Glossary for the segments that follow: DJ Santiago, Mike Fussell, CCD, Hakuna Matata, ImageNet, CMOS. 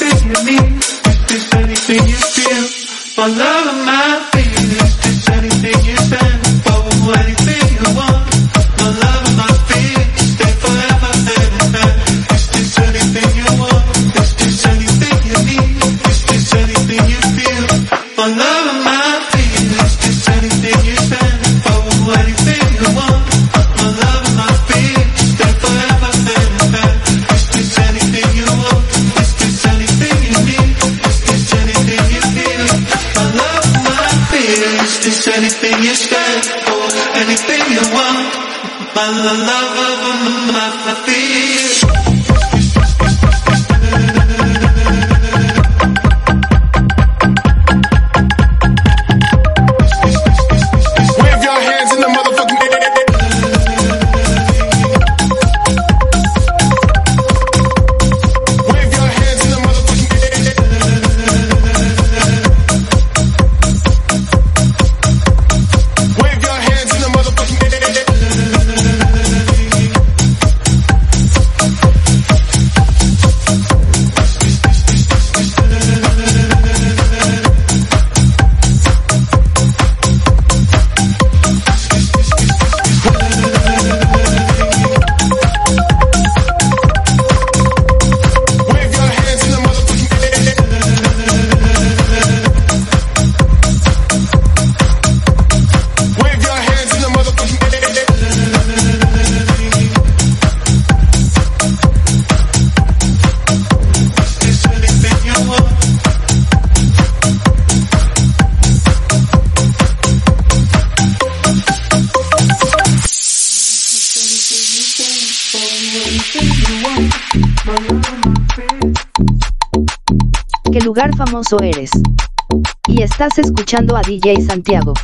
anything you need? Is this anything you feel? My love and my feeling. Is this anything you stand for? Anything you want? My love and my feeling. Stay forever and ever. Is this anything you want? Is this anything you need? Is this anything you feel? My love and my feeling. Is this anything you stand for? Anything you want? My love and my feeling. Stay forever and ever. Is this anything you want? Is this anything you stand for? Anything you want? My love of my fears. ¿Qué lugar famoso eres? Y estás escuchando a DJ Santiago.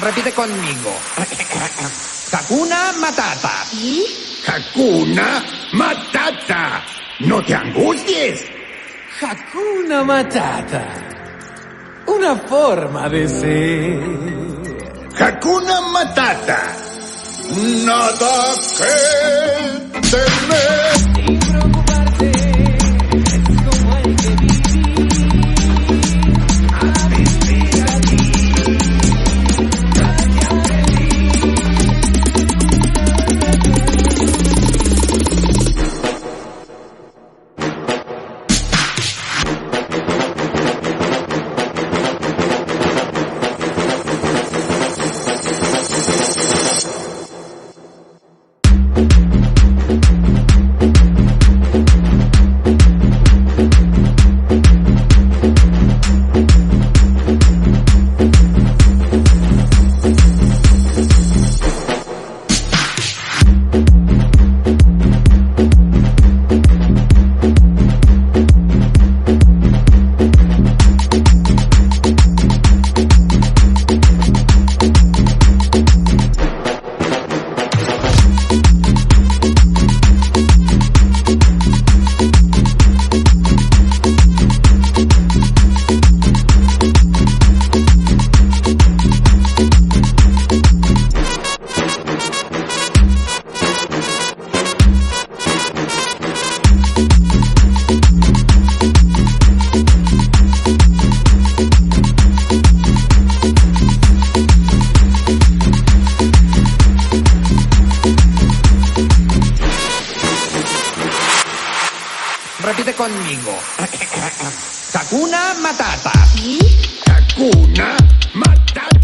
Repite conmigo. Hakuna Matata. ¿Y? Hakuna Matata. No te angusties. Hakuna Matata. Una forma de ser. Hakuna Matata. Nada que temer. Sin preocuparte. Es como hay que vivir. A vestir aquí. Repite conmigo. Hakuna Matata. ¿Sí? Hakuna Matata.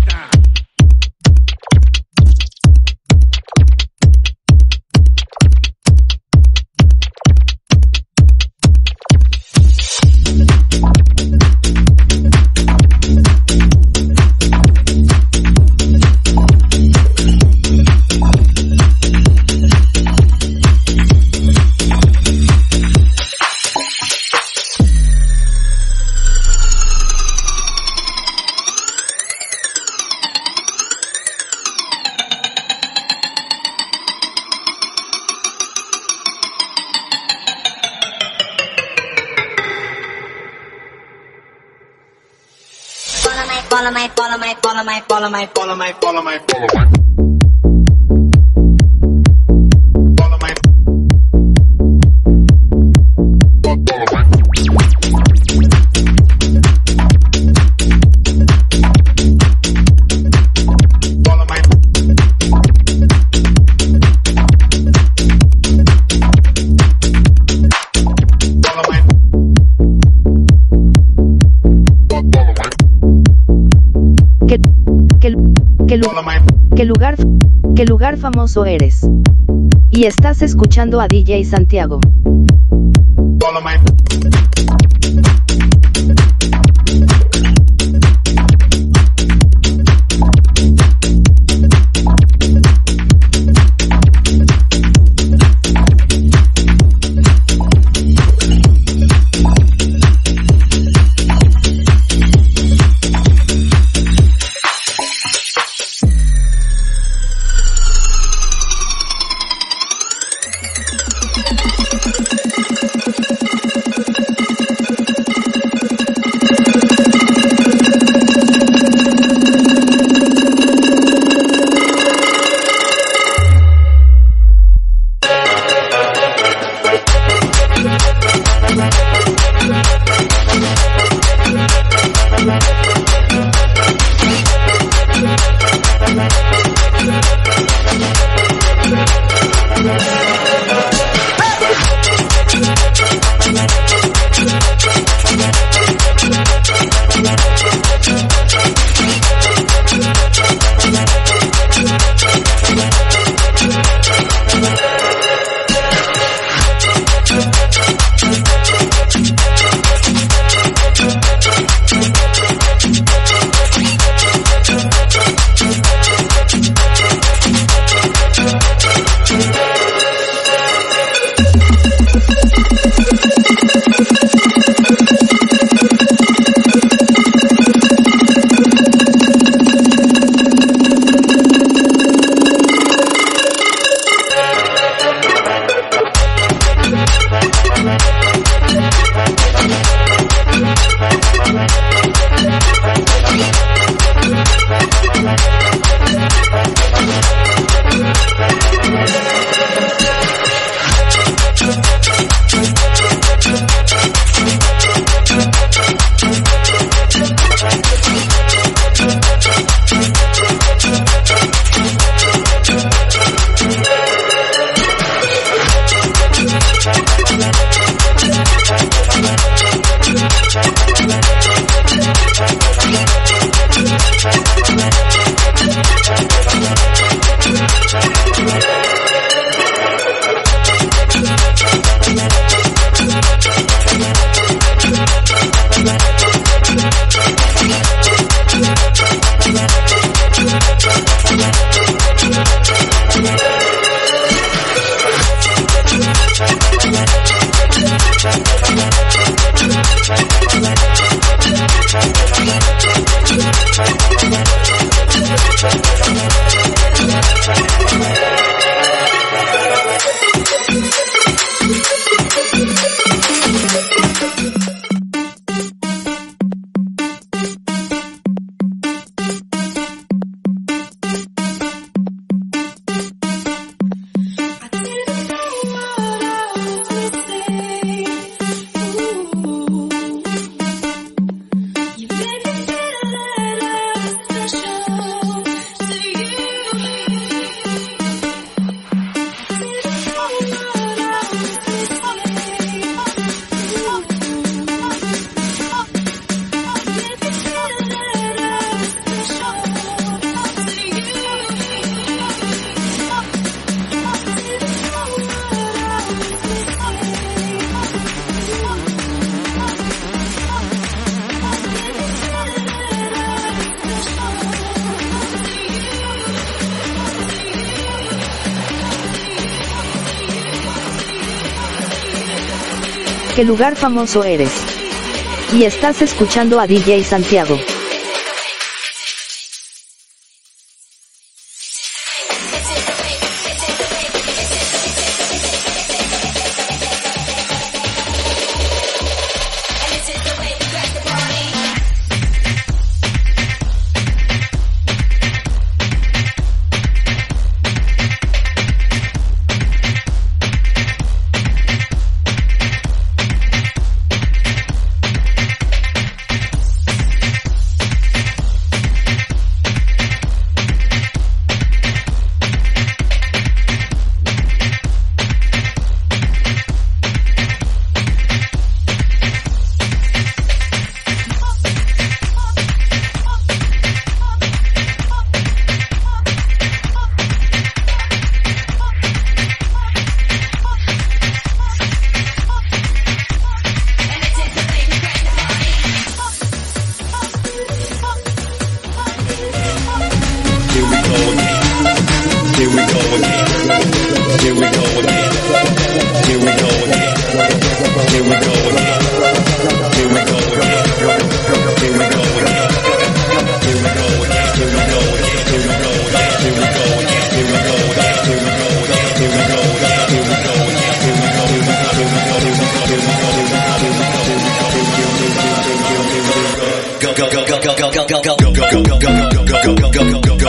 follow my. ¿Qué lugar famoso eres? Y estás escuchando a DJ Santiago. ¿Qué lugar famoso eres? Y estás escuchando a DJ Santiago.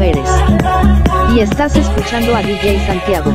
Eres y estás escuchando a DJ Santiago.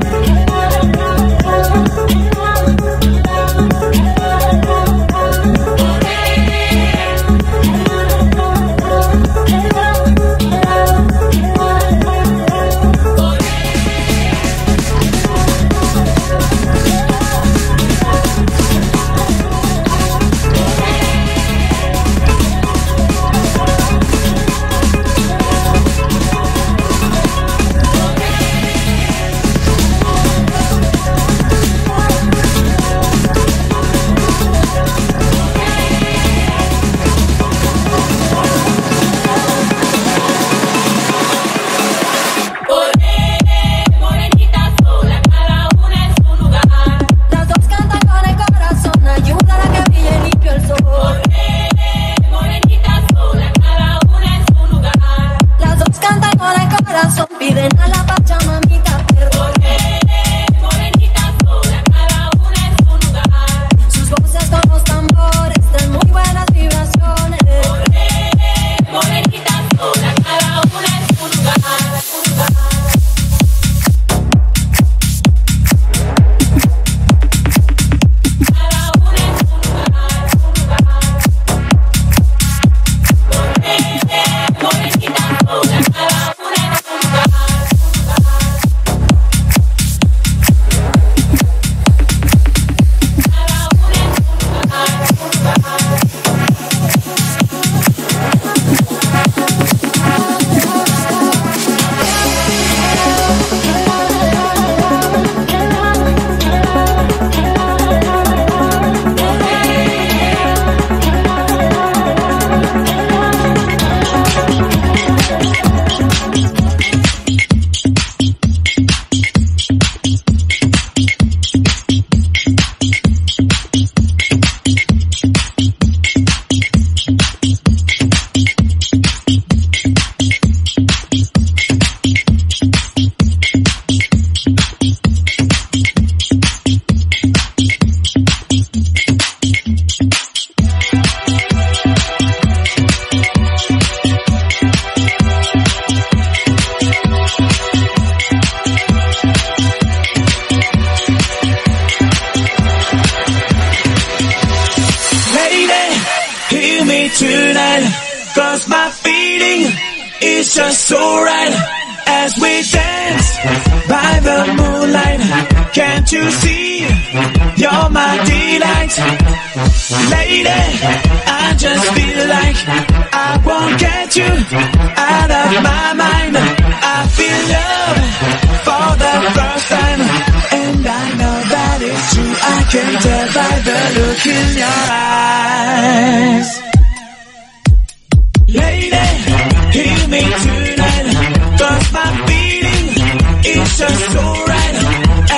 'Cause my feeling is just so right as we dance by the moonlight. Can't you see? You're my delight, lady. I just feel like I won't get you out of my mind. I feel love for the first time, and I know that it's true. I can tell by the look in your eyes. Lady, hear me tonight, 'cause my feeling is just so right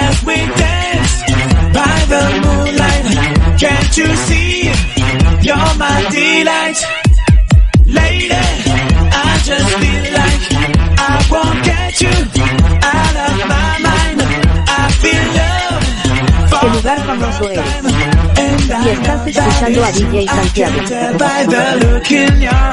as we dance by the moonlight. Can't you see? You're my delight, lady. I just feel like I won't get you out of my mind. I feel love for the first time. Y estás escuchando a DJ Santiago. By the look in your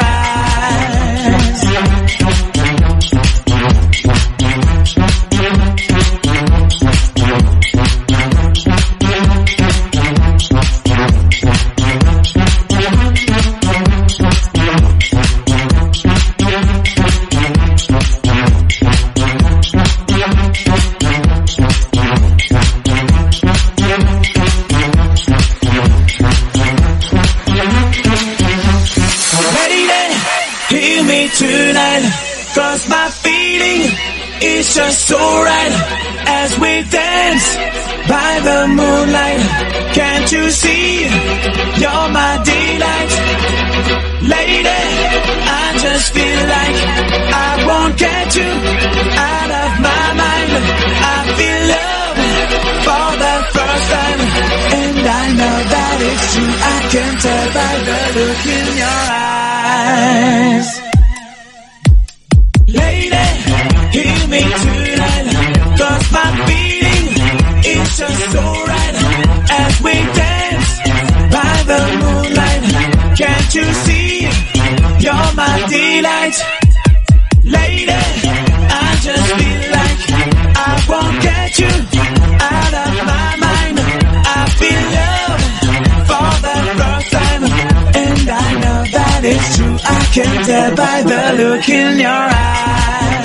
tonight, 'cause my feeling is just so right as we dance by the moonlight. Can't you see? You're my delight, lady. I just feel like I won't get you out of my mind. I feel love for the first time, and I know that it's true. I can tell by the look in your eyes. Hear me tonight, 'cause my feeling is just so right as we dance by the moonlight. Can't you see? You're my delight, lady. I just feel like I won't get you out of my mind. I feel love for the first time, and I know that it's true. I can tell by the look in your eyes.